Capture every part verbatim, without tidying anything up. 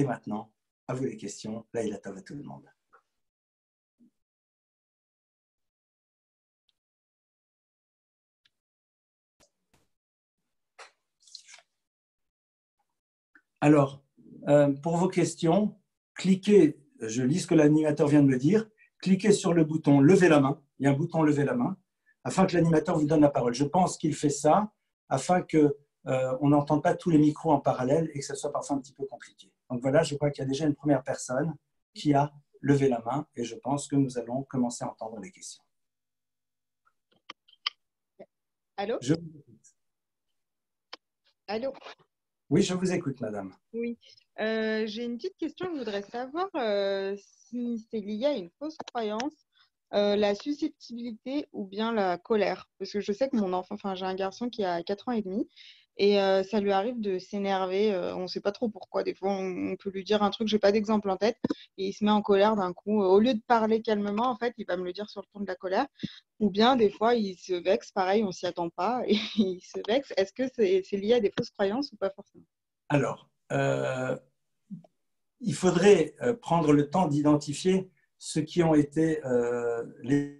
Et maintenant, à vous les questions. Là, il a table à tout le monde. Alors, euh, pour vos questions, cliquez, je lis ce que l'animateur vient de me dire, cliquez sur le bouton « Lever la main ». Il y a un bouton « Lever la main » afin que l'animateur vous donne la parole. Je pense qu'il fait ça afin qu'on euh, n'entende pas tous les micros en parallèle et que ça soit parfois un petit peu compliqué. Donc voilà, je crois qu'il y a déjà une première personne qui a levé la main et je pense que nous allons commencer à entendre les questions. Allô ? Je vous écoute. Allô ? Oui, je vous écoute, madame. Oui, euh, j'ai une petite question. Je voudrais savoir euh, si c'est lié à une fausse croyance, euh, la susceptibilité ou bien la colère. Parce que je sais que mon enfant, enfin, j'ai un garçon qui a quatre ans et demi et euh, ça lui arrive de s'énerver. Euh, on ne sait pas trop pourquoi. Des fois, on, on peut lui dire un truc, je n'ai pas d'exemple en tête, et il se met en colère d'un coup. Au lieu de parler calmement, en fait, il va me le dire sur le ton de la colère. Ou bien, des fois, il se vexe, pareil, on ne s'y attend pas, et il se vexe. Est-ce que c'est c'est lié à des fausses croyances ou pas forcément? Alors, euh, il faudrait prendre le temps d'identifier ce qui ont été euh, les...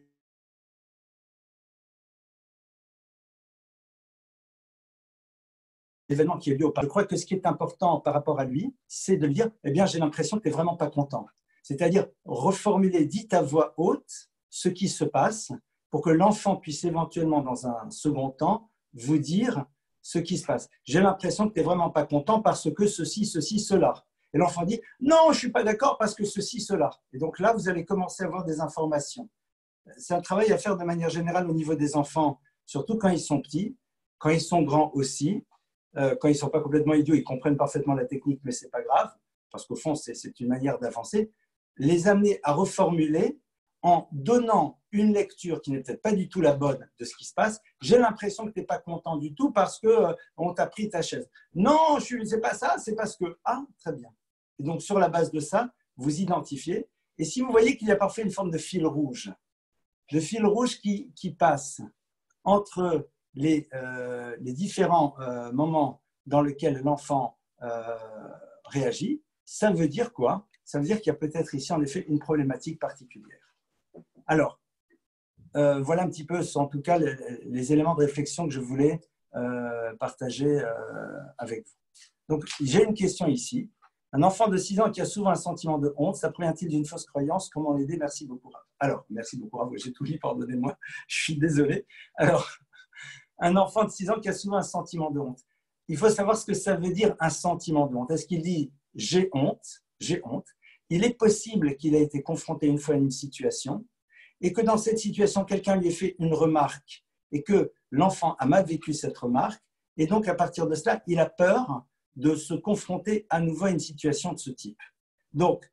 événements qui est lié au parent. Je crois que ce qui est important par rapport à lui, c'est de lui dire, eh bien, j'ai l'impression que tu n'es vraiment pas content. C'est-à-dire, reformuler, dites à voix haute ce qui se passe, pour que l'enfant puisse éventuellement, dans un second temps, vous dire ce qui se passe. J'ai l'impression que tu n'es vraiment pas content parce que ceci, ceci, cela. Et l'enfant dit, non, je ne suis pas d'accord parce que ceci, cela. Et donc là, vous allez commencer à avoir des informations. C'est un travail à faire de manière générale au niveau des enfants, surtout quand ils sont petits, quand ils sont grands aussi. Euh, quand ils ne sont pas complètement idiots, ils comprennent parfaitement la technique, mais ce n'est pas grave, parce qu'au fond, c'est une manière d'avancer. Les amener à reformuler en donnant une lecture qui n'est peut-être pas du tout la bonne de ce qui se passe. J'ai l'impression que tu n'es pas content du tout parce qu'on t'a pris ta chaise. Non, ce n'est pas ça, c'est parce que… Ah, très bien. Et donc, sur la base de ça, vous identifiez. Et si vous voyez qu'il y a parfois une forme de fil rouge, le fil rouge qui, qui passe entre les, euh, les différents euh, moments dans lesquels l'enfant euh, réagit, ça veut dire quoi? Ça veut dire qu'il y a peut-être ici, en effet, une problématique particulière. Alors, euh, voilà un petit peu, en tout cas, les, les éléments de réflexion que je voulais euh, partager euh, avec vous. Donc, j'ai une question ici. Un enfant de six ans qui a souvent un sentiment de honte, ça provient-il d'une fausse croyance? Comment l'aider? Merci beaucoup. Alors, merci beaucoup à vous. J'ai tout lu, pardonnez-moi. Je suis désolé. Alors, un enfant de six ans qui a souvent un sentiment de honte. Il faut savoir ce que ça veut dire, un sentiment de honte. Est-ce qu'il dit « j'ai honte », « j'ai honte ». Il est possible qu'il ait été confronté une fois à une situation et que dans cette situation, quelqu'un lui ait fait une remarque et que l'enfant a mal vécu cette remarque. Et donc, à partir de cela, il a peur de se confronter à nouveau à une situation de ce type. Donc,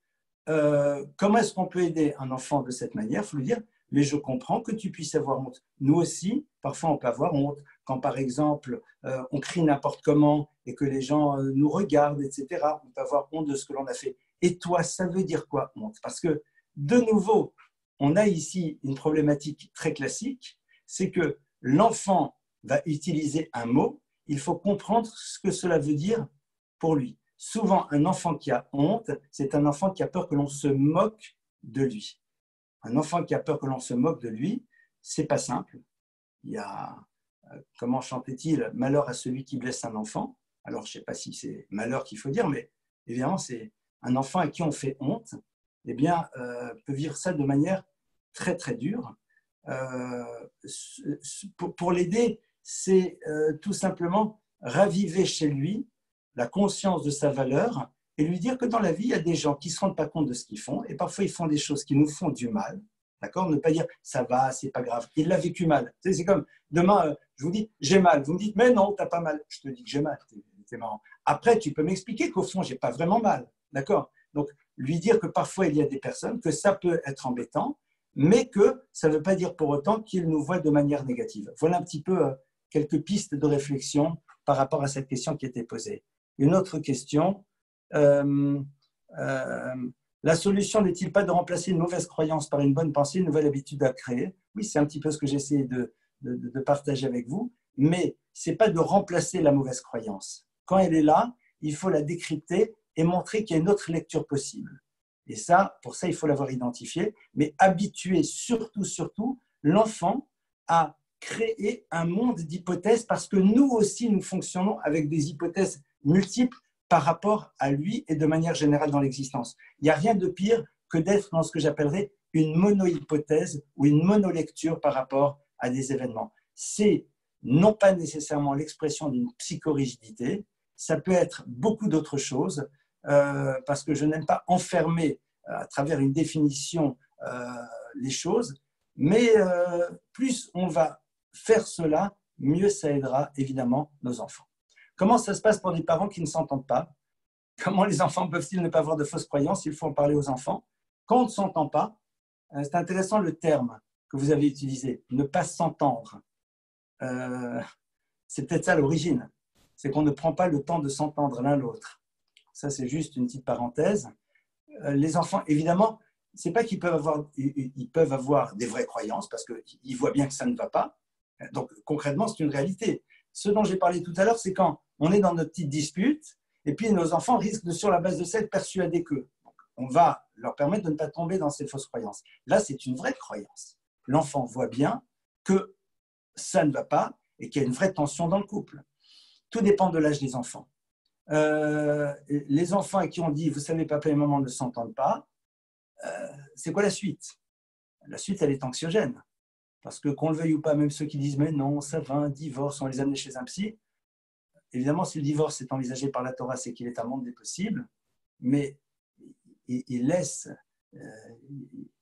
euh, comment est-ce qu'on peut aider un enfant de cette manière? Il faut lui dire, mais je comprends que tu puisses avoir honte. Nous aussi, parfois, on peut avoir honte quand, par exemple, euh, on crie n'importe comment et que les gens euh, nous regardent, et cetera. On peut avoir honte de ce que l'on a fait. Et toi, ça veut dire quoi, honte? Parce que, de nouveau, on a ici une problématique très classique, c'est que l'enfant va utiliser un mot, il faut comprendre ce que cela veut dire pour lui. Souvent, un enfant qui a honte, c'est un enfant qui a peur que l'on se moque de lui. Un enfant qui a peur que l'on se moque de lui, c'est pas simple. Il y a, euh, comment chantait-il, « Malheur à celui qui blesse un enfant ». Alors, je ne sais pas si c'est malheur qu'il faut dire, mais évidemment, c'est un enfant à qui on fait honte. Eh bien, euh, peut vivre ça de manière très, très dure. Euh, pour pour l'aider, c'est euh, tout simplement raviver chez lui la conscience de sa valeur et lui dire que dans la vie, il y a des gens qui ne se rendent pas compte de ce qu'ils font et parfois, ils font des choses qui nous font du mal. D'accord? Ne pas dire « ça va, c'est pas grave, il l'a vécu mal ». C'est comme demain, euh, je vous dis « j'ai mal ». Vous me dites « mais non, tu n'as pas mal ». Je te dis que j'ai mal, c'est marrant. Après, tu peux m'expliquer qu'au fond, je n'ai pas vraiment mal. D'accord? Donc, lui dire que parfois il y a des personnes, que ça peut être embêtant, mais que ça ne veut pas dire pour autant qu'il nous voit de manière négative. Voilà un petit peu quelques pistes de réflexion par rapport à cette question qui était posée. Une autre question, euh, euh, la solution n'est-il pas de remplacer une mauvaise croyance par une bonne pensée, une nouvelle habitude à créer? Oui, c'est un petit peu ce que j'essaie de, de, de partager avec vous, mais ce n'est pas de remplacer la mauvaise croyance. Quand elle est là, il faut la décrypter et montrer qu'il y a une autre lecture possible. Et ça, pour ça, il faut l'avoir identifié, mais habituer surtout, surtout l'enfant à créer un monde d'hypothèses parce que nous aussi, nous fonctionnons avec des hypothèses multiples par rapport à lui et de manière générale dans l'existence. Il n'y a rien de pire que d'être dans ce que j'appellerais une mono-hypothèse ou une mono-lecture par rapport à des événements. C'est non pas nécessairement l'expression d'une psychorigidité, ça peut être beaucoup d'autres choses, euh, parce que je n'aime pas enfermer euh, à travers une définition euh, les choses, mais euh, plus on va faire cela, mieux ça aidera évidemment nos enfants. Comment ça se passe pour des parents qui ne s'entendent pas? Comment les enfants peuvent-ils ne pas avoir de fausses croyances? Il faut en parler aux enfants. Quand on ne s'entend pas, euh, c'est intéressant le terme que vous avez utilisé, ne pas s'entendre. Euh, c'est peut-être ça l'origine, c'est qu'on ne prend pas le temps de s'entendre l'un l'autre. Ça, c'est juste une petite parenthèse. Euh, les enfants, évidemment, c'est pas qu'ils peuvent avoir, ils peuvent avoir des vraies croyances parce qu'ils voient bien que ça ne va pas. Donc, concrètement, c'est une réalité. Ce dont j'ai parlé tout à l'heure, c'est quand on est dans notre petite dispute et puis nos enfants risquent de, sur la base de ça, être persuadés qu'eux. On va leur permettre de ne pas tomber dans ces fausses croyances. Là, c'est une vraie croyance. L'enfant voit bien que ça ne va pas et qu'il y a une vraie tension dans le couple. Tout dépend de l'âge des enfants. Euh, les enfants à qui on dit « vous savez, papa et maman ne s'entendent pas euh, », c'est quoi la suite? La suite, elle est anxiogène. Parce que qu'on le veuille ou pas, même ceux qui disent « mais non, ça va, un divorce, on les amène chez un psy », évidemment, si le divorce est envisagé par la Torah, c'est qu'il est un monde des possibles, mais il, il laisse... Euh,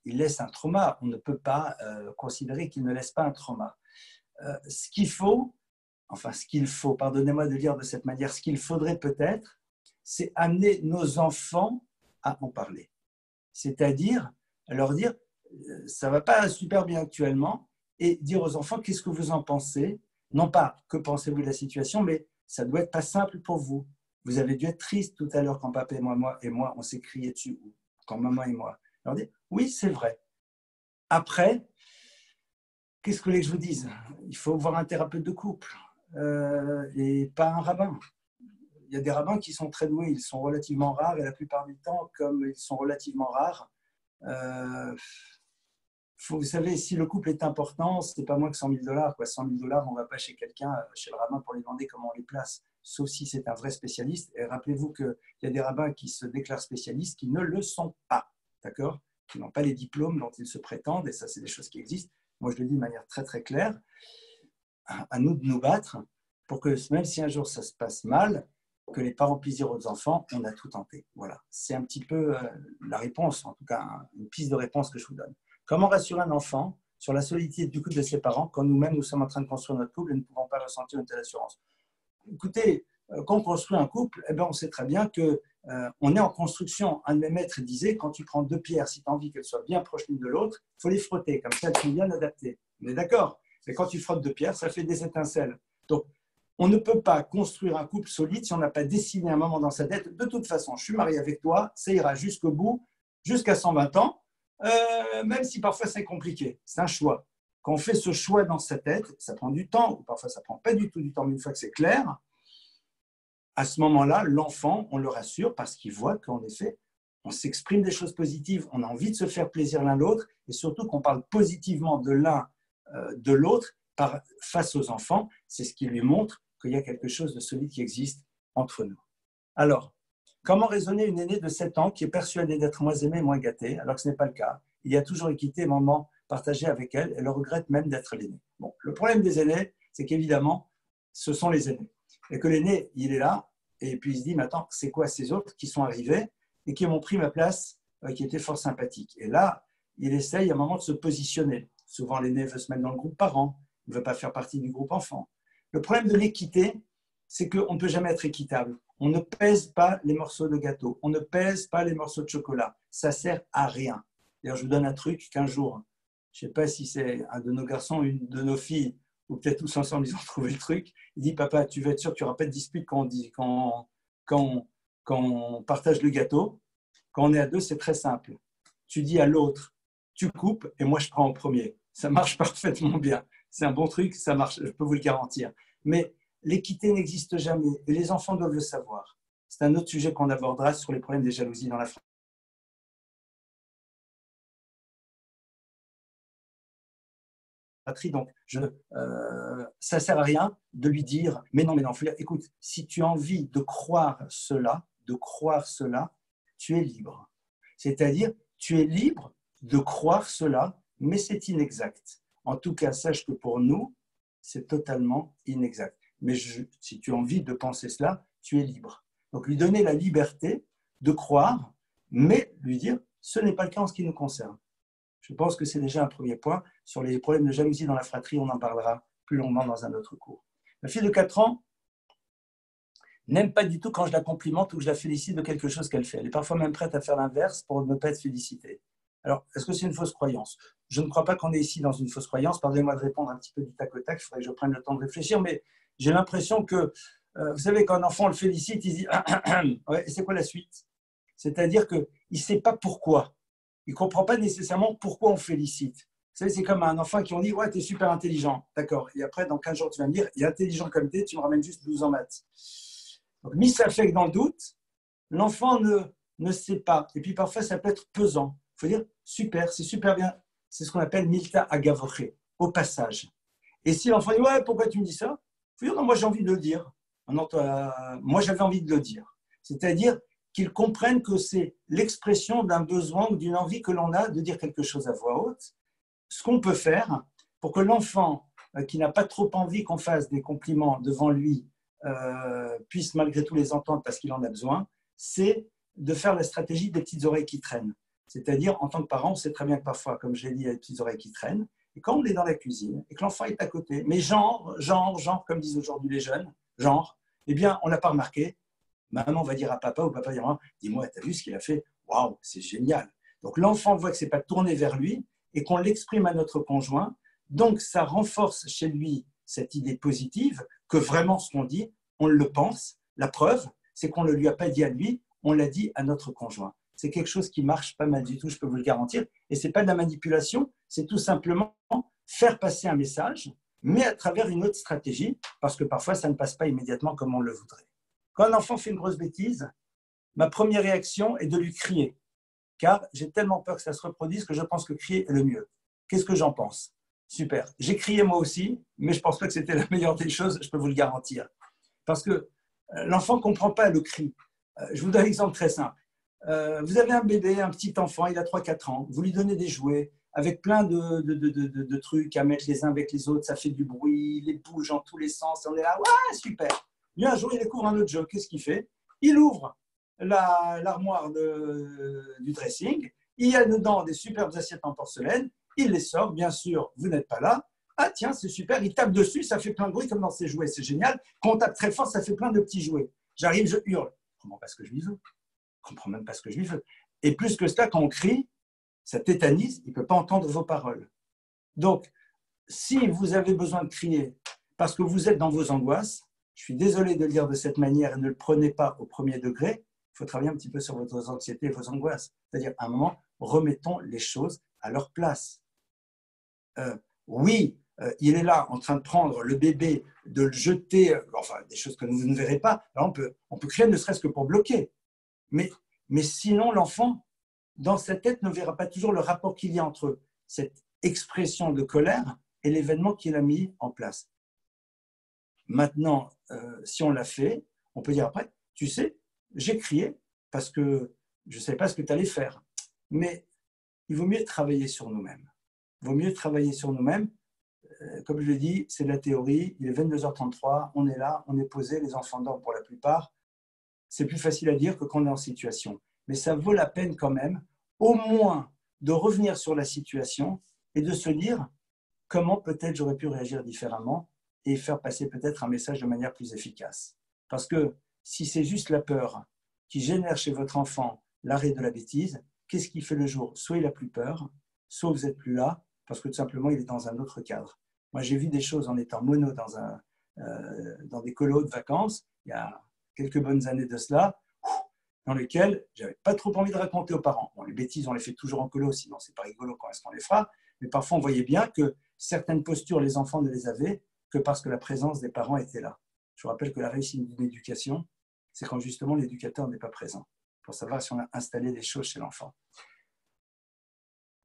il laisse un trauma. On ne peut pas euh, considérer qu'il ne laisse pas un trauma. Euh, ce qu'il faut, enfin ce qu'il faut, pardonnez-moi de dire de cette manière, ce qu'il faudrait peut-être, c'est amener nos enfants à en parler. C'est-à-dire leur dire, euh, ça ne va pas super bien actuellement, et dire aux enfants, qu'est-ce que vous en pensez? Non pas, que pensez-vous de la situation, mais ça doit être pas simple pour vous. Vous avez dû être triste tout à l'heure quand papa et moi, moi, et moi on s'est crié dessus, ou quand maman et moi. Alors, oui, c'est vrai. Après, qu'est-ce que je vous dise? Il faut voir un thérapeute de couple euh, et pas un rabbin. Il y a des rabbins qui sont très doués, ils sont relativement rares et la plupart du temps, comme ils sont relativement rares, euh, faut, vous savez, si le couple est important, ce n'est pas moins que cent mille dollars. cent mille dollars, on ne va pas chez quelqu'un, chez le rabbin, pour lui demander comment on les place, sauf si c'est un vrai spécialiste. Et rappelez-vous qu'il y a des rabbins qui se déclarent spécialistes qui ne le sont pas. D'accord, qui n'ont pas les diplômes dont ils se prétendent, et ça, c'est des choses qui existent. Moi, je le dis de manière très, très claire. À, à nous de nous battre pour que, même si un jour ça se passe mal, que les parents puissent dire aux enfants, on a tout tenté. Voilà, c'est un petit peu euh, la réponse, en tout cas, un, une piste de réponse que je vous donne. Comment rassurer un enfant sur la solidité du couple de ses parents quand nous-mêmes, nous sommes en train de construire notre couple et ne pouvons pas ressentir une telle assurance? Écoutez, euh, quand on construit un couple, eh bien, on sait très bien que Euh, on est en construction. Un de mes maîtres disait, quand tu prends deux pierres, si tu as envie qu'elles soient bien proches l'une de l'autre, il faut les frotter, comme ça elles sont bien adaptées. On est d'accord? Mais quand tu frottes deux pierres, ça fait des étincelles. Donc, on ne peut pas construire un couple solide si on n'a pas décidé un moment dans sa tête, de toute façon, je suis marié avec toi, ça ira jusqu'au bout, jusqu'à cent vingt ans, euh, même si parfois c'est compliqué. C'est un choix. Quand on fait ce choix dans sa tête, ça prend du temps, ou parfois ça ne prend pas du tout du temps, mais une fois que c'est clair, à ce moment-là, l'enfant, on le rassure parce qu'il voit qu'en effet, on s'exprime des choses positives, on a envie de se faire plaisir l'un l'autre et surtout qu'on parle positivement de l'un euh, de l'autre par, face aux enfants. C'est ce qui lui montre qu'il y a quelque chose de solide qui existe entre nous. Alors, comment raisonner une aînée de sept ans qui est persuadée d'être moins aimée, moins gâtée, alors que ce n'est pas le cas? Il y a toujours équité et moments partagés avec elle. Elle regrette même d'être l'aînée. Bon, le problème des aînés, c'est qu'évidemment, ce sont les aînés. Et que l'aîné, il est là, et puis il se dit, mais attends, c'est quoi ces autres qui sont arrivés et qui m'ont pris ma place, qui étaient fort sympathiques? Et là, il essaye à un moment de se positionner. Souvent, l'aîné veut se mettre dans le groupe parents, il ne veut pas faire partie du groupe enfant. Le problème de l'équité, c'est qu'on ne peut jamais être équitable. On ne pèse pas les morceaux de gâteau, on ne pèse pas les morceaux de chocolat. Ça ne sert à rien. D'ailleurs, je vous donne un truc qu'un jour, je ne sais pas si c'est un de nos garçons, une de nos filles, ou peut-être tous ensemble, ils ont trouvé le truc. Il dit, papa, tu veux être sûr que tu n'auras pas de dispute quand on, dit, quand, quand, quand on partage le gâteau. Quand on est à deux, c'est très simple. Tu dis à l'autre, tu coupes et moi, je prends en premier. Ça marche parfaitement bien. C'est un bon truc, ça marche, je peux vous le garantir. Mais l'équité n'existe jamais et les enfants doivent le savoir. C'est un autre sujet qu'on abordera sur les problèmes des jalousies dans la France. Donc, je, euh, ça ne sert à rien de lui dire, mais non, mais non, écoute, si tu as envie de croire cela, de croire cela, tu es libre. C'est-à-dire, tu es libre de croire cela, mais c'est inexact. En tout cas, sache que pour nous, c'est totalement inexact. Mais je, si tu as envie de penser cela, tu es libre. Donc, lui donner la liberté de croire, mais lui dire, ce n'est pas le cas en ce qui nous concerne. Je pense que c'est déjà un premier point. Sur les problèmes de jalousie dans la fratrie, on en parlera plus longuement dans un autre cours. Ma fille de quatre ans n'aime pas du tout quand je la complimente ou que je la félicite de quelque chose qu'elle fait. Elle est parfois même prête à faire l'inverse pour ne pas être félicitée. Alors, est-ce que c'est une fausse croyance? Je ne crois pas qu'on est ici dans une fausse croyance. Pardonnez-moi de répondre un petit peu du tac au tac. Il faudrait que je prenne le temps de réfléchir. Mais j'ai l'impression que, euh, vous savez, quand un enfant le félicite, il se dit « ouais, c'est quoi la suite ?» C'est-à-dire qu'il ne sait pas pourquoi. Il ne comprend pas nécessairement pourquoi on félicite. Vous savez, c'est comme un enfant qui on dit « ouais, t'es super intelligent ». D'accord. Et après, dans quinze jours, tu vas me dire « et intelligent comme t'es, tu me ramènes juste douze en maths ». Donc, mis ça fait que dans le doute, l'enfant ne, ne sait pas. Et puis, parfois, ça peut être pesant. Il faut dire « super, c'est super bien ». C'est ce qu'on appelle « milta agavoré », au passage. Et si l'enfant dit « ouais, pourquoi tu me dis ça ?» Il faut dire « non, moi j'ai envie de le dire ». Non, toi, moi j'avais envie de le dire. C'est-à-dire… qu'ils comprennent que c'est l'expression d'un besoin ou d'une envie que l'on a de dire quelque chose à voix haute. Ce qu'on peut faire pour que l'enfant qui n'a pas trop envie qu'on fasse des compliments devant lui euh, puisse malgré tout les entendre parce qu'il en a besoin, c'est de faire la stratégie des petites oreilles qui traînent. C'est-à-dire, en tant que parent, on sait très bien que parfois, comme je l'ai dit, il y a des petites oreilles qui traînent. Et quand on est dans la cuisine et que l'enfant est à côté, mais genre, genre, genre, comme disent aujourd'hui les jeunes, genre, eh bien, on ne l'a pas remarqué. Maman va dire à papa ou papa dira « dis-moi, t'as vu ce qu'il a fait? Waouh, c'est génial !» Donc, l'enfant voit que ce n'est pas tourné vers lui et qu'on l'exprime à notre conjoint. Donc, ça renforce chez lui cette idée positive que vraiment ce qu'on dit, on le pense. La preuve, c'est qu'on ne lui a pas dit à lui, on l'a dit à notre conjoint. C'est quelque chose qui marche pas mal du tout, je peux vous le garantir. Et ce n'est pas de la manipulation, c'est tout simplement faire passer un message, mais à travers une autre stratégie, parce que parfois, ça ne passe pas immédiatement comme on le voudrait. Quand un enfant fait une grosse bêtise, ma première réaction est de lui crier, car j'ai tellement peur que ça se reproduise que je pense que crier est le mieux. Qu'est-ce que j'en pense? Super. J'ai crié moi aussi, mais je ne pense pas que c'était la meilleure des choses, je peux vous le garantir. Parce que l'enfant ne comprend pas le cri. Je vous donne un exemple très simple. Vous avez un bébé, un petit enfant, il a trois quatre ans, vous lui donnez des jouets avec plein de, de, de, de, de trucs à mettre les uns avec les autres, ça fait du bruit, il les bouge en tous les sens, et on est là, ouais, super! Lui, un jour, il découvre un autre jeu. Qu'est-ce qu'il fait? Il ouvre la, l'armoire de, du dressing. Il y a dedans des superbes assiettes en porcelaine. Il les sort. Bien sûr, vous n'êtes pas là. Ah tiens, c'est super. Il tape dessus. Ça fait plein de bruit comme dans ses jouets. C'est génial. Quand on tape très fort, ça fait plein de petits jouets. J'arrive, je hurle. Je ne comprends pas ce que je lui veux. Je ne comprends même pas ce que je lui veux. Et plus que cela, quand on crie, ça tétanise. Il ne peut pas entendre vos paroles. Donc, si vous avez besoin de crier parce que vous êtes dans vos angoisses, je suis désolé de le dire de cette manière et ne le prenez pas au premier degré. Il faut travailler un petit peu sur votre anxiété et vos angoisses. C'est-à-dire, à un moment, remettons les choses à leur place. Euh, oui, euh, il est là en train de prendre le bébé, de le jeter, euh, enfin, des choses que vous ne verrez pas. Là, on peut, on peut créer ne serait-ce que pour bloquer. Mais, mais sinon, l'enfant, dans sa tête, ne verra pas toujours le rapport qu'il y a entre cette expression de colère et l'événement qu'il a mis en place. Maintenant, euh, si on l'a fait, on peut dire après, tu sais, j'ai crié parce que je ne savais pas ce que tu allais faire. Mais il vaut mieux travailler sur nous-mêmes. Il vaut mieux travailler sur nous-mêmes. Euh, comme je l'ai dit, c'est de la théorie. Il est vingt-deux heures trente-trois, on est là, on est posé, les enfants dorment pour la plupart. C'est plus facile à dire que quand on est en situation. Mais ça vaut la peine quand même, au moins, de revenir sur la situation et de se dire comment peut-être j'aurais pu réagir différemment et faire passer peut-être un message de manière plus efficace. Parce que si c'est juste la peur qui génère chez votre enfant l'arrêt de la bêtise, qu'est-ce qu'il fait le jour? Soit il a plus peur, soit vous n'êtes plus là, parce que tout simplement il est dans un autre cadre. Moi j'ai vu des choses en étant mono dans, un, euh, dans des colos de vacances, il y a quelques bonnes années de cela, dans lesquelles je n'avais pas trop envie de raconter aux parents. Bon, les bêtises on les fait toujours en colo, sinon c'est pas rigolo quand est-ce qu'on les fera, mais parfois on voyait bien que certaines postures les enfants ne les avaient que parce que la présence des parents était là. Je vous rappelle que la réussite d'une éducation, c'est quand justement l'éducateur n'est pas présent, pour savoir si on a installé des choses chez l'enfant.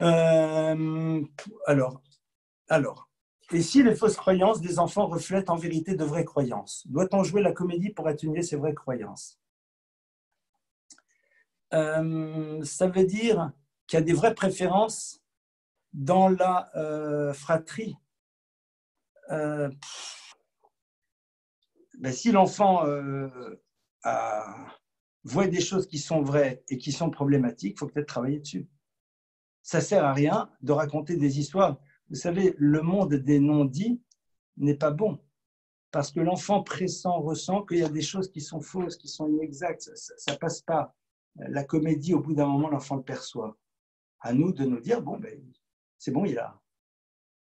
Euh, alors, alors, et si les fausses croyances des enfants reflètent en vérité de vraies croyances? Doit-on jouer la comédie pour atténuer ces vraies croyances? euh, Ça veut dire qu'il y a des vraies préférences dans la euh, fratrie. Euh, ben, si l'enfant euh, voit des choses qui sont vraies et qui sont problématiques, il faut peut-être travailler dessus. Ça ne sert à rien de raconter des histoires. Vous savez, le monde des non-dits n'est pas bon, parce que l'enfant pressent, ressent qu'il y a des choses qui sont fausses, qui sont inexactes. Ça ne passe pas. La comédie, au bout d'un moment, l'enfant le perçoit. À nous de nous dire, bon, ben, c'est bon, il a,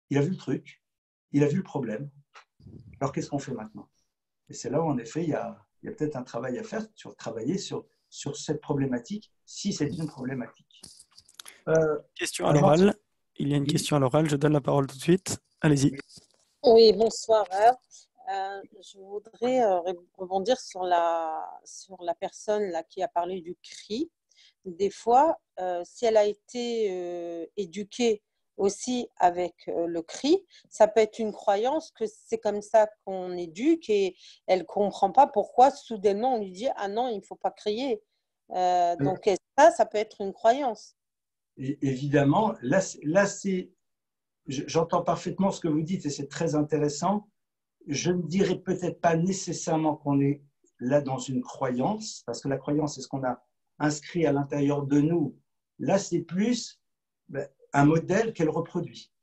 il a vu le truc, il a vu le problème. Alors, qu'est-ce qu'on fait maintenant? Et c'est là où, en effet, il y a, il y a peut-être un travail à faire, sur travailler sur, sur cette problématique, si c'est une problématique. Euh, question à l'oral. Il y a une question à l'oral. Je donne la parole tout de suite. Allez-y. Oui, bonsoir. Euh, je voudrais euh, rebondir sur la, sur la personne là, qui a parlé du cri. Des fois, euh, si elle a été euh, éduquée aussi avec euh, le cri, ça peut être une croyance que c'est comme ça qu'on éduque, et elle ne comprend pas pourquoi soudainement on lui dit « Ah non, il ne faut pas crier euh, ». Donc ça, ça peut être une croyance. Et évidemment, là, là c'est, j'entends parfaitement ce que vous dites et c'est très intéressant. Je ne dirais peut-être pas nécessairement qu'on est là dans une croyance, parce que la croyance, c'est ce qu'on a inscrit à l'intérieur de nous. Là, c'est plus ben, un modèle qu'elle reproduit.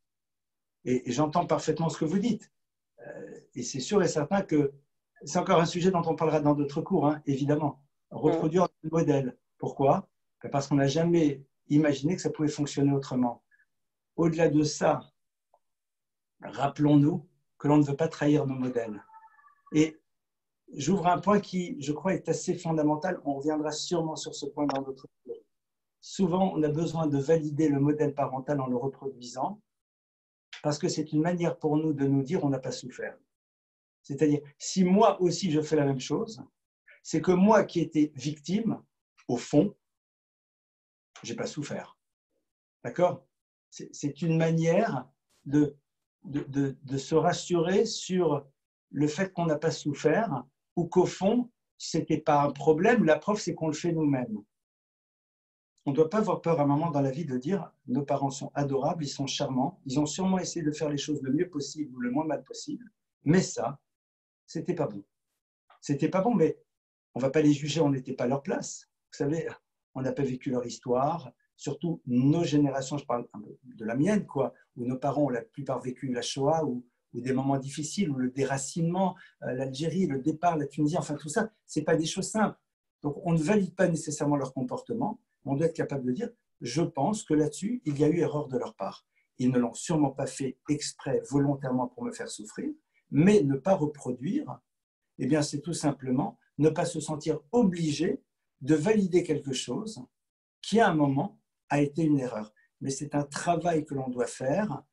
Et, et j'entends parfaitement ce que vous dites. Euh, et c'est sûr et certain que c'est encore un sujet dont on parlera dans d'autres cours, hein, évidemment. Reproduire le modèle. Pourquoi? Ben, parce qu'on n'a jamais imaginez que ça pouvait fonctionner autrement. Au-delà de ça, rappelons-nous que l'on ne veut pas trahir nos modèles. Et j'ouvre un point qui, je crois, est assez fondamental. On reviendra sûrement sur ce point dans d'autres cours. Souvent, on a besoin de valider le modèle parental en le reproduisant, parce que c'est une manière pour nous de nous dire on n'a pas souffert. C'est-à-dire, si moi aussi je fais la même chose, c'est que moi qui étais victime, au fond, j'ai pas souffert. D'accord? C'est une manière de, de, de, de se rassurer sur le fait qu'on n'a pas souffert, ou qu'au fond, ce n'était pas un problème. La preuve, c'est qu'on le fait nous-mêmes. On ne doit pas avoir peur à un moment dans la vie de dire « Nos parents sont adorables, ils sont charmants, ils ont sûrement essayé de faire les choses le mieux possible ou le moins mal possible, mais ça, c'était pas bon. » C'était pas bon, mais on ne va pas les juger, on n'était pas à leur place. Vous savez, on n'a pas vécu leur histoire, surtout nos générations, je parle de la mienne, quoi, où nos parents ont la plupart vécu la Shoah, ou, ou des moments difficiles, ou le déracinement, l'Algérie, le départ, la Tunisie, enfin tout ça, ce n'est pas des choses simples. Donc on ne valide pas nécessairement leur comportement, on doit être capable de dire, je pense que là-dessus, il y a eu erreur de leur part. Ils ne l'ont sûrement pas fait exprès, volontairement pour me faire souffrir, mais ne pas reproduire, eh bien c'est tout simplement ne pas se sentir obligé de valider quelque chose qui, à un moment, a été une erreur. Mais c'est un travail que l'on doit faire,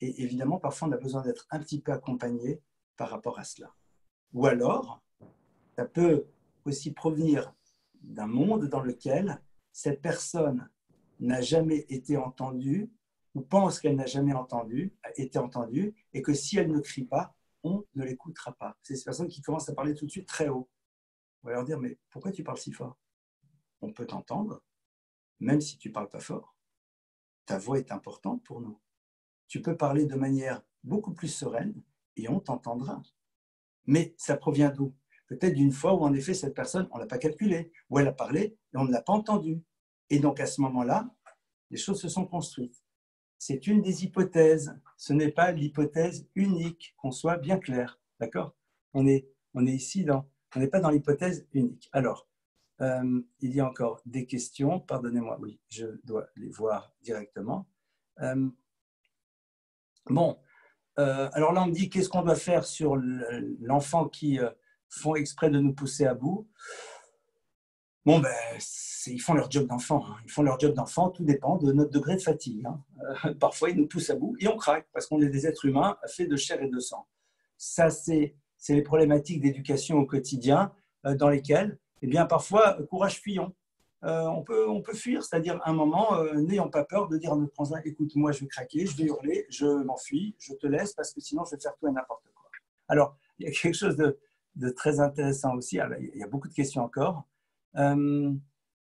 et évidemment, parfois, on a besoin d'être un petit peu accompagné par rapport à cela. Ou alors, ça peut aussi provenir d'un monde dans lequel cette personne n'a jamais été entendue, ou pense qu'elle n'a jamais entendu, a été entendue, et que si elle ne crie pas, on ne l'écoutera pas. C'est ces personnes qui commencent à parler tout de suite très haut. On va leur dire, mais pourquoi tu parles si fort ? On peut t'entendre, même si tu ne parles pas fort. Ta voix est importante pour nous. Tu peux parler de manière beaucoup plus sereine et on t'entendra. Mais ça provient d'où? Peut-être d'une fois où, en effet, cette personne, on ne l'a pas calculée, où elle a parlé et on ne l'a pas entendue. Et donc, à ce moment-là, les choses se sont construites. C'est une des hypothèses. Ce n'est pas l'hypothèse unique, qu'on soit bien clair. D'accord? On est, on est ici dans... On n'est pas dans l'hypothèse unique. Alors, Euh, il y a encore des questions, pardonnez-moi, oui, je dois les voir directement. Euh, bon, euh, alors là on me dit qu'est-ce qu'on doit faire sur l'enfant qui euh, font exprès de nous pousser à bout? Bon, ben, ils font leur job d'enfant, hein. Ils font leur job d'enfant, tout dépend de notre degré de fatigue. Hein. Euh, parfois ils nous poussent à bout et on craque parce qu'on est des êtres humains faits de chair et de sang. Ça, c'est les problématiques d'éducation au quotidien euh, dans lesquelles eh bien, parfois, courage fuyant. Euh, on, peut, on peut fuir, c'est-à-dire à un moment, euh, n'ayant pas peur de dire à notre conjoint, écoute, moi, je vais craquer, je vais hurler, je m'enfuis, je te laisse, parce que sinon, je vais faire tout et n'importe quoi. Alors, il y a quelque chose de, de très intéressant aussi. Alors, il y a beaucoup de questions encore. Euh,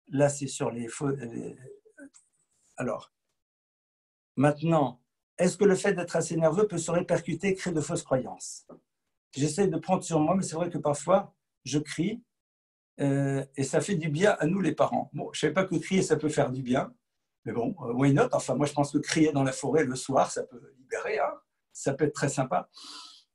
là, c'est sur les, faux, les... Alors, maintenant, est-ce que le fait d'être assez nerveux peut se répercuter et créer de fausses croyances? J'essaie de prendre sur moi, mais c'est vrai que parfois, je crie, Euh, et ça fait du bien à nous les parents. Bon, je ne savais pas que crier ça peut faire du bien, mais bon, euh, why not? Enfin, moi je pense que crier dans la forêt le soir, ça peut libérer, hein, ça peut être très sympa.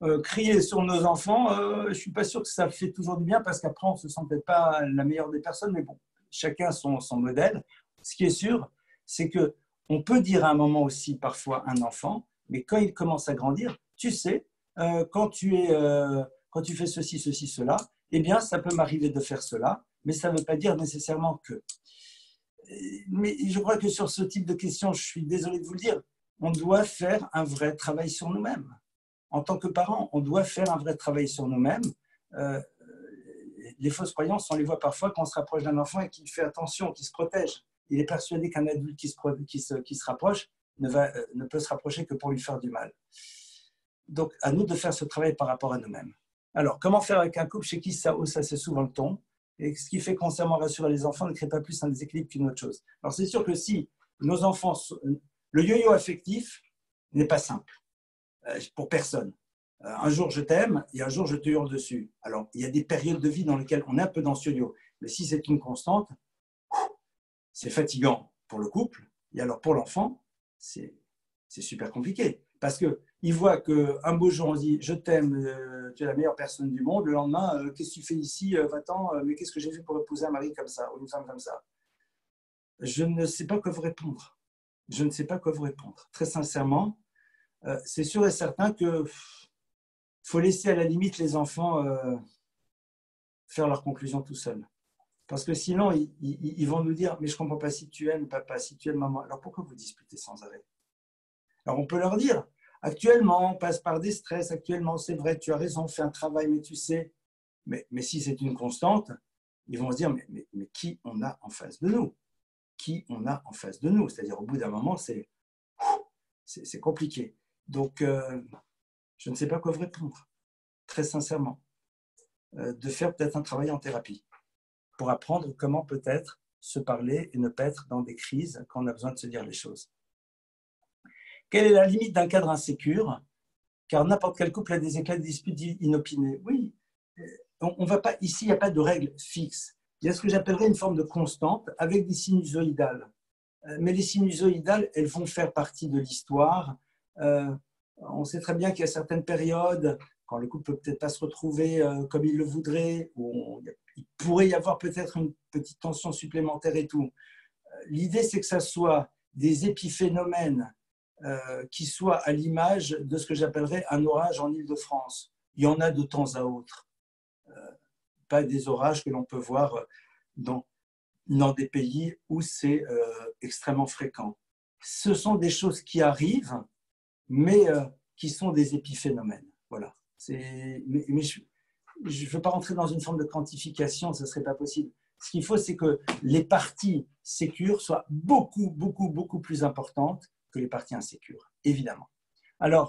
Euh, crier sur nos enfants, euh, je ne suis pas sûr que ça fait toujours du bien parce qu'après on ne se sent peut-être pas la meilleure des personnes, mais bon, chacun son, son modèle. Ce qui est sûr, c'est qu'on peut dire à un moment aussi parfois un enfant, mais quand il commence à grandir, tu sais, euh, quand, tu es, euh, quand tu fais ceci, ceci, cela, eh bien, ça peut m'arriver de faire cela, mais ça ne veut pas dire nécessairement que. Mais je crois que sur ce type de questions, je suis désolé de vous le dire, on doit faire un vrai travail sur nous-mêmes. En tant que parents, on doit faire un vrai travail sur nous-mêmes. Euh, les fausses croyances, on les voit parfois quand on se rapproche d'un enfant et qu'il fait attention, qu'il se protège. Il est persuadé qu'un adulte qui se, qui se, qui se rapproche ne, va, ne peut se rapprocher que pour lui faire du mal. Donc, à nous de faire ce travail par rapport à nous-mêmes. Alors, comment faire avec un couple chez qui ça hausse assez souvent le ton? Et ce qui fait constamment rassurer les enfants ne crée pas plus un déséquilibre qu'une autre chose. Alors, c'est sûr que si nos enfants… Le yo-yo affectif n'est pas simple pour personne. Un jour, je t'aime et un jour, je te hurle dessus. Alors, il y a des périodes de vie dans lesquelles on est un peu dans ce yo-yo. Mais si c'est une constante, c'est fatigant pour le couple. Et alors, pour l'enfant, c'est super compliqué. Parce qu'il voit qu'un beau jour, on dit « je t'aime, tu es la meilleure personne du monde », le lendemain, « qu'est-ce que tu fais ici, va-t'en, mais qu'est-ce que j'ai fait pour épouser un mari comme ça, ou une femme comme ça ?» Je ne sais pas quoi vous répondre. Je ne sais pas quoi vous répondre. Très sincèrement, euh, c'est sûr et certain qu'il faut laisser à la limite les enfants euh, faire leurs conclusions tout seuls. Parce que sinon, ils, ils, ils vont nous dire « mais je ne comprends pas si tu aimes papa, si tu aimes maman ». Alors pourquoi vous disputez sans arrêt ? Alors, on peut leur dire, actuellement, on passe par des stress, actuellement, c'est vrai, tu as raison, on fait un travail, mais tu sais. Mais, mais si c'est une constante, ils vont se dire, mais, mais, mais qui on a en face de nous? Qui on a en face de nous? C'est-à-dire, au bout d'un moment, c'est compliqué. Donc, euh, je ne sais pas quoi vous répondre, très sincèrement, euh, de faire peut-être un travail en thérapie pour apprendre comment peut-être se parler et ne pas être dans des crises quand on a besoin de se dire les choses. Quelle est la limite d'un cadre insécure? Car n'importe quel couple a des éclats de disputes inopinés. Oui, on va pas, ici, il n'y a pas de règle fixe. Il y a ce que j'appellerais une forme de constante avec des sinusoïdales. Mais les sinusoïdales, elles vont faire partie de l'histoire. Euh, on sait très bien qu'il y a certaines périodes, quand le couple ne peut peut-être pas se retrouver comme il le voudrait, où on, il pourrait y avoir peut-être une petite tension supplémentaire et tout. L'idée, c'est que ça soit des épiphénomènes Euh, qui soit à l'image de ce que j'appellerais un orage en Île-de-France. Il y en a de temps à autre. Euh, pas des orages que l'on peut voir dans, dans des pays où c'est euh, extrêmement fréquent. Ce sont des choses qui arrivent, mais euh, qui sont des épiphénomènes. Voilà. Mais, mais je ne veux pas rentrer dans une forme de quantification, ce ne serait pas possible. Ce qu'il faut, c'est que les parties sécures soient beaucoup, beaucoup, beaucoup plus importantes que les parties insécures, évidemment. Alors,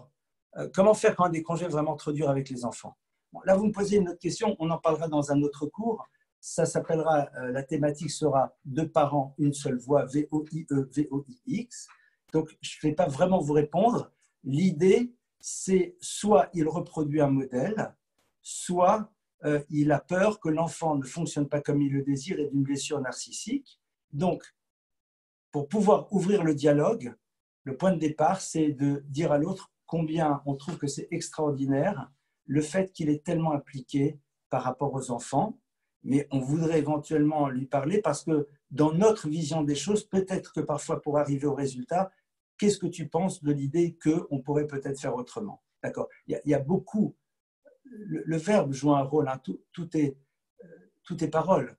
euh, comment faire quand on a des congés vraiment trop durs avec les enfants? Bon, là, vous me posez une autre question, on en parlera dans un autre cours. Ça s'appellera, euh, la thématique sera « Deux parents, une seule voix », V O I E, V O I X. Donc, je ne vais pas vraiment vous répondre. L'idée, c'est soit il reproduit un modèle, soit euh, il a peur que l'enfant ne fonctionne pas comme il le désire et d'une blessure narcissique. Donc, pour pouvoir ouvrir le dialogue, le point de départ, c'est de dire à l'autre combien on trouve que c'est extraordinaire le fait qu'il est tellement impliqué par rapport aux enfants, mais on voudrait éventuellement lui parler parce que dans notre vision des choses, peut-être que parfois pour arriver au résultat, qu'est-ce que tu penses de l'idée qu'on pourrait peut-être faire autrement? D'accord. Il, il y a beaucoup… Le, le verbe joue un rôle, hein, tout, tout, est, euh, tout est parole.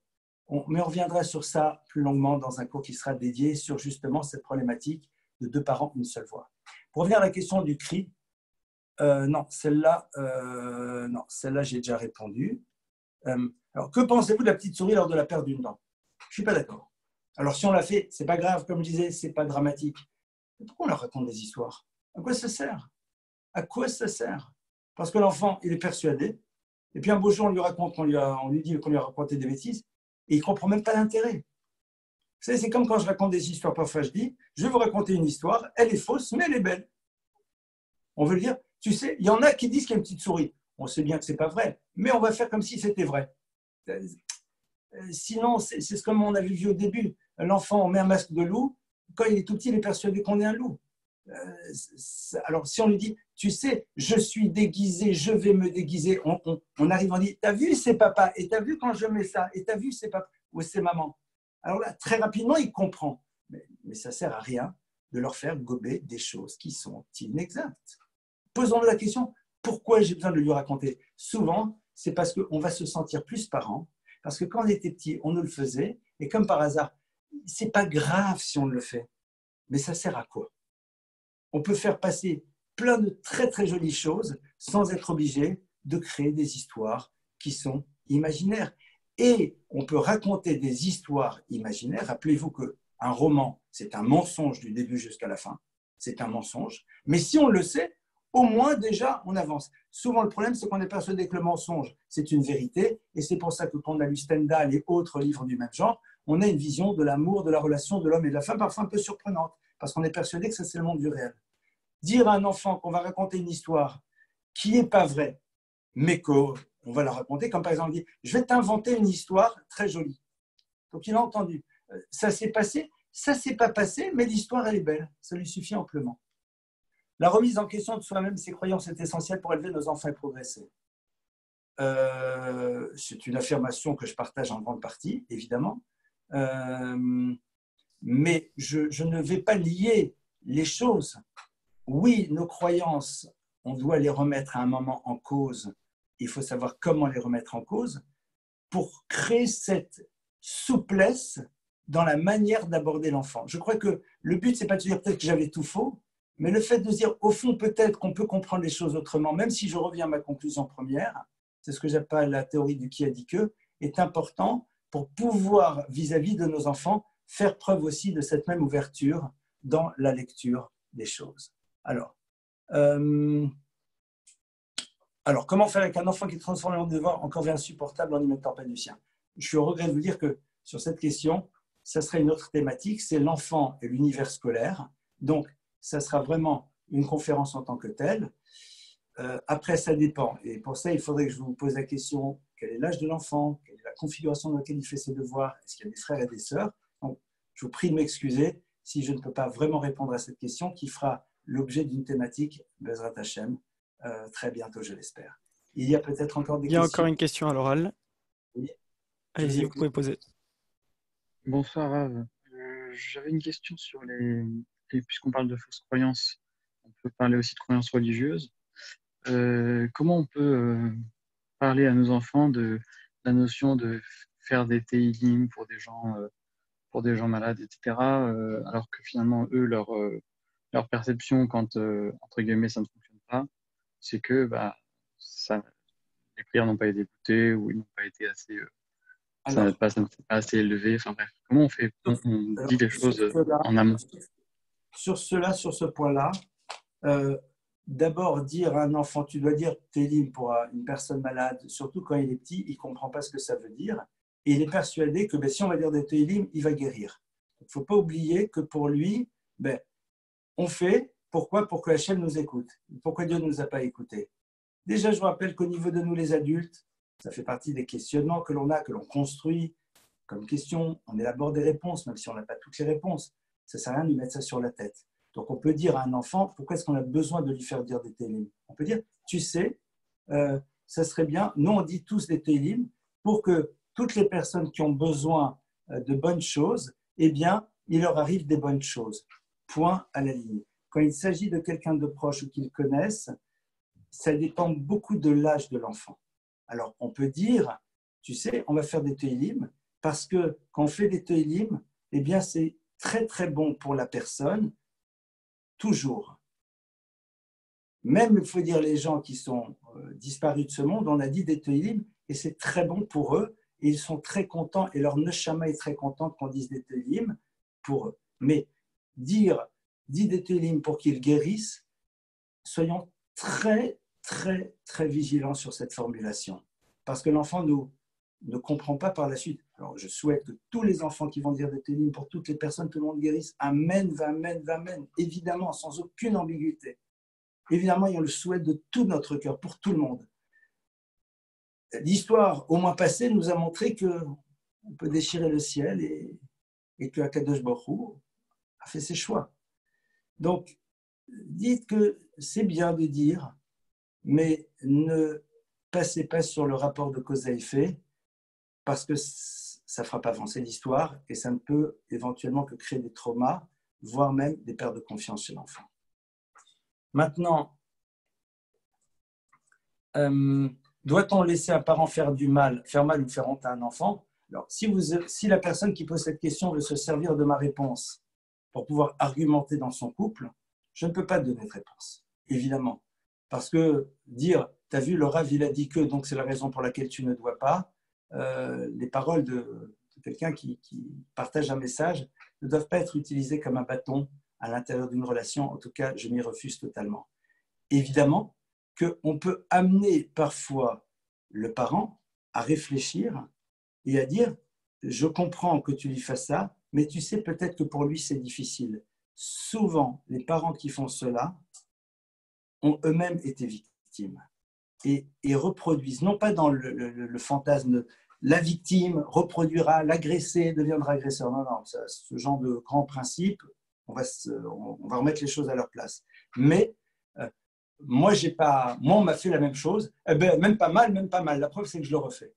On, mais on reviendra sur ça plus longuement dans un cours qui sera dédié sur justement cette problématique de deux parents, une seule voix. Pour revenir à la question du cri, euh, non, celle-là, euh, non, celle-là, j'ai déjà répondu. Euh, alors, que pensez-vous de la petite souris lors de la perte d'une dent? Je ne suis pas d'accord. Alors, si on l'a fait, ce n'est pas grave, comme je disais, ce n'est pas dramatique. Mais pourquoi on leur raconte des histoires? À quoi ça sert? À quoi ça sert? Parce que l'enfant, il est persuadé, et puis un beau jour, on lui raconte, on lui, a, on lui dit qu'on lui a raconté des bêtises, et il ne comprend même pas l'intérêt. Vous savez, c'est comme quand je raconte des histoires, parfois je dis, je vais vous raconter une histoire, elle est fausse, mais elle est belle. On veut dire, tu sais, il y en a qui disent qu'il y a une petite souris. On sait bien que ce n'est pas vrai, mais on va faire comme si c'était vrai. Sinon, c'est ce comme on avait vu au début. L'enfant, on met un masque de loup, quand il est tout petit, il est persuadé qu'on est un loup. Alors, si on lui dit, tu sais, je suis déguisé, je vais me déguiser, on, on, on arrive, on dit, t'as vu, c'est papa, et t'as vu quand je mets ça, et t'as vu, c'est papa, ou c'est maman. Alors là, très rapidement, il comprend. Mais, mais ça ne sert à rien de leur faire gober des choses qui sont inexactes. Posons-nous la question, pourquoi j'ai besoin de lui raconter? Souvent, c'est parce qu'on va se sentir plus parent, parce que quand on était petit, on nous le faisait, et comme par hasard, ce n'est pas grave si on le fait. Mais ça sert à quoi? On peut faire passer plein de très très jolies choses sans être obligé de créer des histoires qui sont imaginaires. Et on peut raconter des histoires imaginaires. Rappelez-vous qu'un roman, c'est un mensonge du début jusqu'à la fin. C'est un mensonge. Mais si on le sait, au moins déjà, on avance. Souvent, le problème, c'est qu'on est persuadé que le mensonge, c'est une vérité. Et c'est pour ça que quand on a lu Stendhal et autres livres du même genre, on a une vision de l'amour, de la relation de l'homme et de la femme, parfois un peu surprenante, parce qu'on est persuadé que ça, c'est le monde du réel. Dire à un enfant qu'on va raconter une histoire qui n'est pas vraie, mais qu'on va la raconter, comme par exemple, dire, je vais t'inventer une histoire très jolie. Donc, il a entendu, ça s'est passé, ça s'est pas passé, mais l'histoire, elle est belle. Ça lui suffit amplement. La remise en question de soi-même, ses croyances, est essentielle pour élever nos enfants et progresser. Euh, c'est une affirmation que je partage en grande partie, évidemment. Euh, mais je, je ne vais pas lier les choses. Oui, nos croyances, on doit les remettre à un moment en cause. Il faut savoir comment les remettre en cause pour créer cette souplesse dans la manière d'aborder l'enfant. Je crois que le but, ce n'est pas de dire peut-être que j'avais tout faux, mais le fait de dire, au fond, peut-être qu'on peut comprendre les choses autrement, même si je reviens à ma conclusion première, c'est ce que j'appelle la théorie du qui a dit que, est important pour pouvoir, vis-à-vis de nos enfants, faire preuve aussi de cette même ouverture dans la lecture des choses. Alors, euh, alors comment faire avec un enfant qui transforme le monde devant en corvée insupportable en n'y mettant pas du sien? Je suis au regret de vous dire que sur cette question, ça serait une autre thématique, c'est l'enfant et l'univers scolaire. Donc, ça sera vraiment une conférence en tant que telle. Euh, après, ça dépend. Et pour ça, il faudrait que je vous pose la question, quel est l'âge de l'enfant? Quelle est la configuration dans laquelle il fait ses devoirs? Est-ce qu'il y a des frères et des sœurs? Donc, je vous prie de m'excuser si je ne peux pas vraiment répondre à cette question qui fera l'objet d'une thématique, Bezrat Hachem, euh, très bientôt, je l'espère. Il y a peut-être encore des questions. Il y a questions. Encore une question à l'oral. Oui. Allez-y, vous pouvez poser. Bonsoir, Rav. Euh, J'avais une question sur les... Et puisqu'on parle de fausses croyances, on peut parler aussi de croyances religieuses. Euh, comment on peut euh, parler à nos enfants de, de la notion de faire des téhilim pour des gens, euh, pour des gens malades, et cetera. Euh, alors que finalement, eux, leur, euh, leur perception, quand euh, entre guillemets, ça ne fonctionne pas, c'est que bah, ça, les prières n'ont pas été écoutées ou ils n'ont pas été assez, euh, alors, ça n'a pas, ça n'a pas assez élevé. Enfin bref, comment on fait, on, on alors, dit les choses en amont. Sur cela, sur ce point-là, euh, d'abord dire à un enfant, tu dois dire télim pour une personne malade, surtout quand il est petit, il ne comprend pas ce que ça veut dire, et il est persuadé que ben, si on va dire des télim, il va guérir. Il ne faut pas oublier que pour lui, ben, on fait, pourquoi? Pour que Hachem nous écoute. Pourquoi Dieu ne nous a pas écoutés? Déjà, je vous rappelle qu'au niveau de nous les adultes, ça fait partie des questionnements que l'on a, que l'on construit comme question, on élabore des réponses, même si on n'a pas toutes les réponses. Ça ne sert à rien de lui mettre ça sur la tête. Donc, on peut dire à un enfant, pourquoi est-ce qu'on a besoin de lui faire dire des téhilim? On peut dire, tu sais, euh, ça serait bien, nous on dit tous des téhilim, pour que toutes les personnes qui ont besoin de bonnes choses, eh bien, il leur arrive des bonnes choses. Point à la ligne. Quand il s'agit de quelqu'un de proche ou qu'ils connaissent, ça dépend beaucoup de l'âge de l'enfant. Alors, on peut dire, tu sais, on va faire des téhilim, parce que quand on fait des téhilim, eh bien, c'est très très bon pour la personne, toujours. Même, il faut dire, les gens qui sont euh, disparus de ce monde, on a dit des téhilim, et c'est très bon pour eux. Et ils sont très contents et leur neshama est très contente qu'on dise des télim pour eux. Mais dire, dire des télim pour qu'ils guérissent, soyons très, très, très vigilants sur cette formulation. Parce que l'enfant nous, ne comprend pas par la suite. Alors, je souhaite que tous les enfants qui vont dire des télim pour toutes les personnes, tout le monde guérisse. Amen, amen, amen. Évidemment, sans aucune ambiguïté. Évidemment, et on le souhaite de tout notre cœur, pour tout le monde. L'histoire, au moins passée, nous a montré qu'on peut déchirer le ciel et, et que Akadosh Baruch Hu a fait ses choix. Donc, dites que c'est bien de dire, mais ne passez pas sur le rapport de cause à effet, parce que ça ne fera pas avancer l'histoire et ça ne peut éventuellement que créer des traumas, voire même des pertes de confiance chez l'enfant. Maintenant, euh, doit-on laisser un parent faire du mal, faire mal ou faire honte à un enfant? Alors, si, vous, si la personne qui pose cette question veut se servir de ma réponse pour pouvoir argumenter dans son couple, je ne peux pas donner de réponse, évidemment. Parce que dire, t'as vu, le Rav, il a dit que, donc c'est la raison pour laquelle tu ne dois pas, euh, les paroles de, de quelqu'un qui, qui partage un message ne doivent pas être utilisées comme un bâton à l'intérieur d'une relation. En tout cas, je m'y refuse totalement. Évidemment qu'on peut amener parfois le parent à réfléchir et à dire, je comprends que tu lui fasses ça, mais tu sais peut-être que pour lui c'est difficile. Souvent, les parents qui font cela ont eux-mêmes été victimes et, et reproduisent, non pas dans le, le, le fantasme de la victime reproduira, l'agressé deviendra agresseur. Non, non, ça, ce genre de grand principe, on va, se, on, on va remettre les choses à leur place. Mais euh, moi, j'ai pas, moi, on m'a fait la même chose, eh ben, même pas mal, même pas mal. La preuve, c'est que je le refais.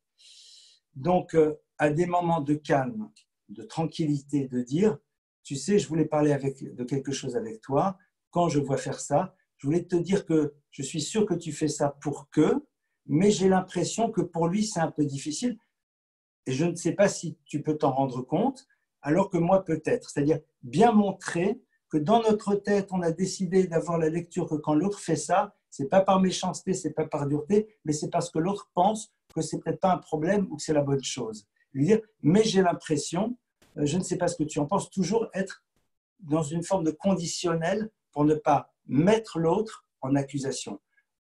Donc, euh, à des moments de calme, de tranquillité, de dire, tu sais, je voulais parler avec, de quelque chose avec toi, quand je vois faire ça, je voulais te dire que je suis sûr que tu fais ça pour que, mais j'ai l'impression que pour lui, c'est un peu difficile. Et je ne sais pas si tu peux t'en rendre compte, alors que moi, peut-être. C'est-à-dire bien montrer que dans notre tête, on a décidé d'avoir la lecture que quand l'autre fait ça, ce n'est pas par méchanceté, ce n'est pas par dureté, mais c'est parce que l'autre pense que ce n'est peut-être pas un problème ou que c'est la bonne chose. Lui dire, mais j'ai l'impression, je ne sais pas ce que tu en penses, toujours être dans une forme de conditionnel pour ne pas mettre l'autre en accusation.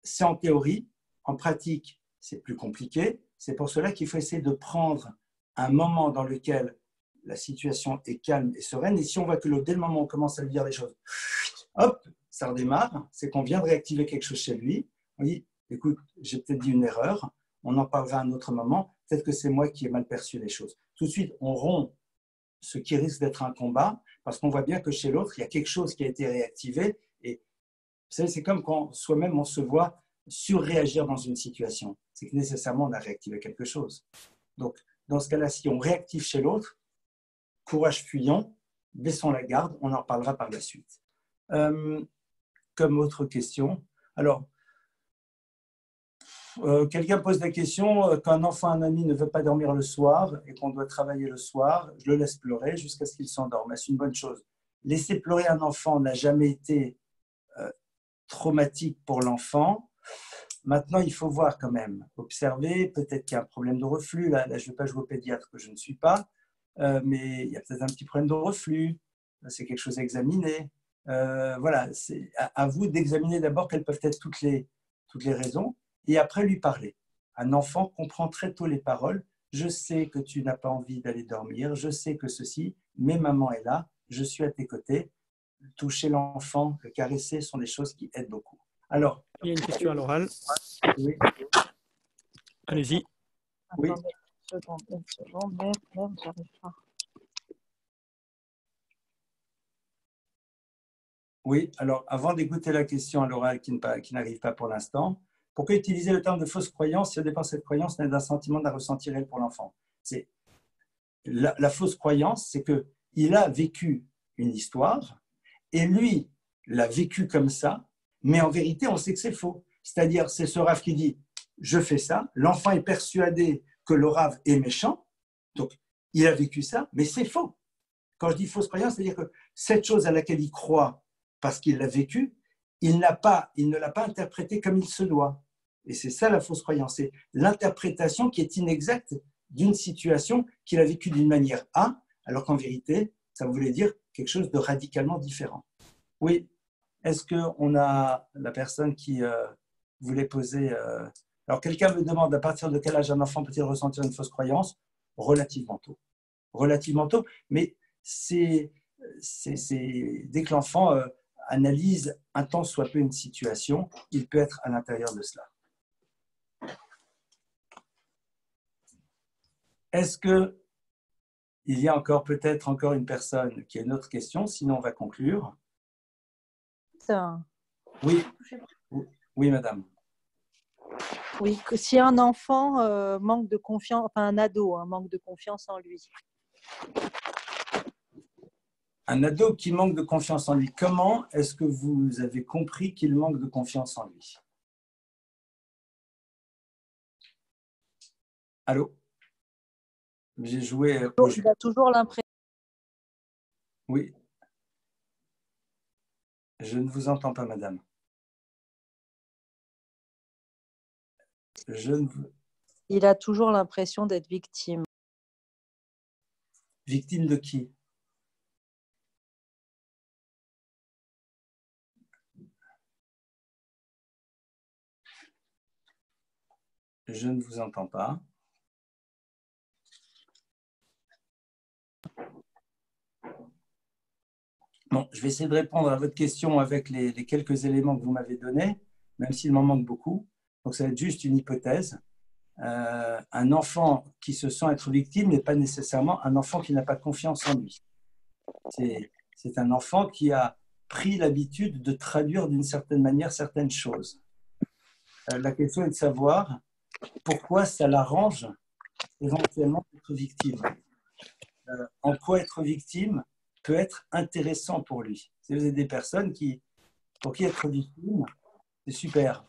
C'est en théorie, en pratique, c'est plus compliqué. C'est pour cela qu'il faut essayer de prendre un moment dans lequel la situation est calme et sereine. Et si on voit que dès le moment où on commence à lui dire les choses, hop, ça redémarre, c'est qu'on vient de réactiver quelque chose chez lui. On dit, écoute, j'ai peut-être dit une erreur, on en parlera à un autre moment, peut-être que c'est moi qui ai mal perçu les choses. Tout de suite, on rompt ce qui risque d'être un combat, parce qu'on voit bien que chez l'autre, il y a quelque chose qui a été réactivé. Vous savez, c'est comme quand soi-même, on se voit surréagir dans une situation. C'est que nécessairement, on a réactivé quelque chose. Donc, dans ce cas-là, si on réactive chez l'autre, courage fuyant, baissons la garde, on en reparlera par la suite. Euh, comme autre question, alors, euh, quelqu'un pose la question, euh, qu'un enfant, un ami ne veut pas dormir le soir et qu'on doit travailler le soir, je le laisse pleurer jusqu'à ce qu'il s'endorme. Est-ce une bonne chose? Laisser pleurer un enfant n'a jamais été euh, traumatique pour l'enfant. Maintenant, il faut voir quand même, observer, peut-être qu'il y a un problème de reflux, là, là je ne vais pas jouer au pédiatre que je ne suis pas, euh, mais il y a peut-être un petit problème de reflux, c'est quelque chose à examiner. Euh, voilà, c'est à, à vous d'examiner d'abord quelles peuvent être toutes les, toutes les raisons, et après lui parler. Un enfant comprend très tôt les paroles, je sais que tu n'as pas envie d'aller dormir, je sais que ceci, mais maman est là, je suis à tes côtés. Toucher l'enfant, le caresser sont des choses qui aident beaucoup. Alors, il y a une question à l'oral. Oui. Allez-y. Oui. Attends, une seconde, une seconde. Merde, merde, j'arrive pas. Oui, alors avant d'écouter la question à l'oral qui, ne, qui n'arrive pas pour l'instant, pourquoi utiliser le terme de fausse croyance si au départ cette croyance n'est d'un sentiment d'un ressenti réel pour l'enfant? C'est, la, la fausse croyance, c'est qu'il a vécu une histoire. Et lui l'a vécu comme ça, mais en vérité, on sait que c'est faux. C'est-à-dire, c'est ce Rav qui dit « je fais ça », l'enfant est persuadé que le Rav est méchant, donc il a vécu ça, mais c'est faux. Quand je dis fausse croyance, c'est-à-dire que cette chose à laquelle il croit parce qu'il l'a vécu, il, n'a pas, il ne l'a pas interprétée comme il se doit. Et c'est ça la fausse croyance, c'est l'interprétation qui est inexacte d'une situation qu'il a vécue d'une manière A, alors qu'en vérité, ça voulait dire quelque chose de radicalement différent. Oui, est-ce qu'on a la personne qui euh, voulait poser… Euh... Alors, quelqu'un me demande à partir de quel âge un enfant peut-il ressentir une fausse croyance? Relativement tôt. Relativement tôt, mais c'est, c'est, c'est... dès que l'enfant euh, analyse un temps soit peu une situation, il peut être à l'intérieur de cela. Est-ce que il y a encore peut-être encore une personne qui a une autre question? Sinon, on va conclure. Ça. Oui. Oui, madame. Oui, que si un enfant euh, manque de confiance, enfin un ado, hein, manque de confiance en lui. Un ado qui manque de confiance en lui, comment est-ce que vous avez compris qu'il manque de confiance en lui? Allô? J'ai joué. Au jeu. Il a toujours l'impression. Oui. Je ne vous entends pas, madame. Je ne... Il a toujours l'impression d'être victime. Victime de qui? Je ne vous entends pas. Bon, je vais essayer de répondre à votre question avec les, les quelques éléments que vous m'avez donnés, même s'il m'en manque beaucoup. Donc, ça va être juste une hypothèse. Euh, un enfant qui se sent être victime n'est pas nécessairement un enfant qui n'a pas confiance en lui. C'est, c'est un enfant qui a pris l'habitude de traduire d'une certaine manière certaines choses. Euh, la question est de savoir pourquoi ça l'arrange éventuellement d'être victime. Euh, en quoi être victime peut être intéressant pour lui. Si vous avez des personnes qui, pour qui être victime, c'est super.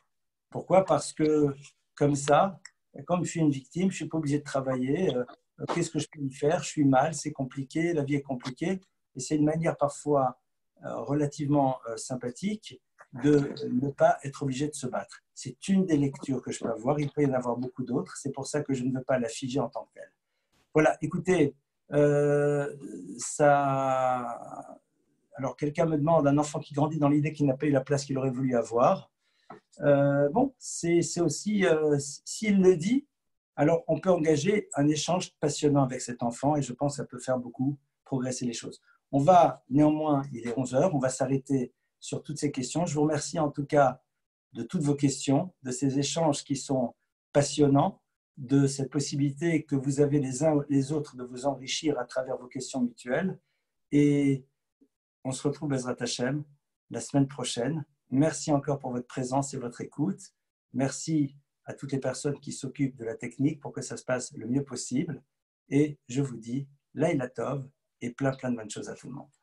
Pourquoi? Parce que comme ça, comme je suis une victime, je ne suis pas obligé de travailler. Euh, qu'est-ce que je peux y faire? Je suis mal, c'est compliqué, la vie est compliquée. Et c'est une manière parfois euh, relativement euh, sympathique de ne pas être obligé de se battre. C'est une des lectures que je peux avoir. Il peut y en avoir beaucoup d'autres. C'est pour ça que je ne veux pas la figer en tant que telle. Voilà, écoutez... Euh, ça... Alors, quelqu'un me demande un enfant qui grandit dans l'idée qu'il n'a pas eu la place qu'il aurait voulu avoir. Euh, bon, c'est, c'est aussi, euh, s'il le dit, alors on peut engager un échange passionnant avec cet enfant et je pense que ça peut faire beaucoup progresser les choses. On va néanmoins, il est onze heures, on va s'arrêter sur toutes ces questions. Je vous remercie en tout cas de toutes vos questions, de ces échanges qui sont passionnants, de cette possibilité que vous avez les uns les autres de vous enrichir à travers vos questions mutuelles. Et on se retrouve, Bezrat Hachem, la semaine prochaine. Merci encore pour votre présence et votre écoute. Merci à toutes les personnes qui s'occupent de la technique pour que ça se passe le mieux possible. Et je vous dis, Laïla Tov et plein plein de bonnes choses à tout le monde.